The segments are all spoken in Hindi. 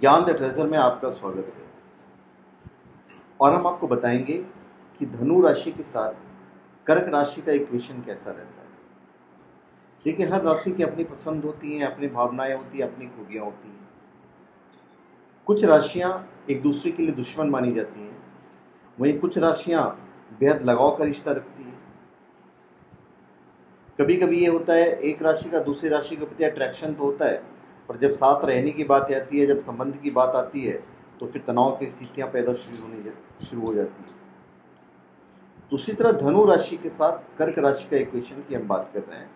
ज्ञान द ट्रेजर में आपका स्वागत है। और हम आपको बताएंगे कि धनु राशि के साथ कर्क राशि का इक्वेशन कैसा रहता है। देखिए, हर राशि की अपनी पसंद होती है, अपनी भावनाएं होती है, अपनी खूबियां होती हैं। कुछ राशियां एक दूसरे के लिए दुश्मन मानी जाती हैं, वहीं कुछ राशियां बेहद लगाव का रिश्ता रखती हैं। कभी कभी ये होता है एक राशि का दूसरी राशि के प्रति अट्रैक्शन तो होता है, पर जब साथ रहने की बात आती है, जब संबंध की बात आती है, तो फिर तनाव की स्थितियां पैदा शुरू हो जाती है। तो उसी तरह धनु राशि के साथ कर्क राशि का इक्वेशन की हम बात कर रहे हैं।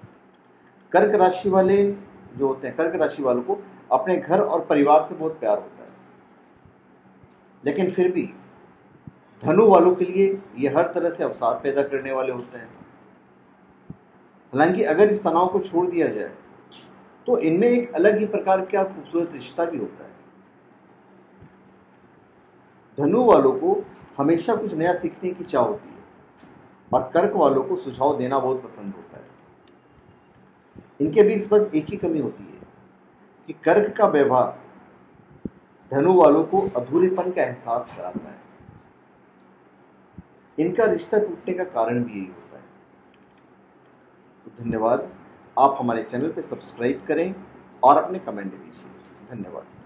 कर्क राशि वाले जो होते हैं, कर्क राशि वालों को अपने घर और परिवार से बहुत प्यार होता है, लेकिन फिर भी धनु वालों के लिए ये हर तरह से अवसाद पैदा करने वाले होते हैं। हालांकि अगर इस तनाव को छोड़ दिया जाए तो इनमें एक अलग ही प्रकार का खूबसूरत रिश्ता भी होता है। धनु वालों को हमेशा कुछ नया सीखने की चाह होती है और कर्क वालों को सुझाव देना बहुत पसंद होता है। इनके बीच बस एक ही कमी होती है कि कर्क का व्यवहार धनु वालों को अधूरेपन का एहसास कराता है। इनका रिश्ता टूटने का कारण भी यही होता है। तो धन्यवाद, आप हमारे चैनल पर सब्सक्राइब करें और अपने कमेंट दीजिए। धन्यवाद।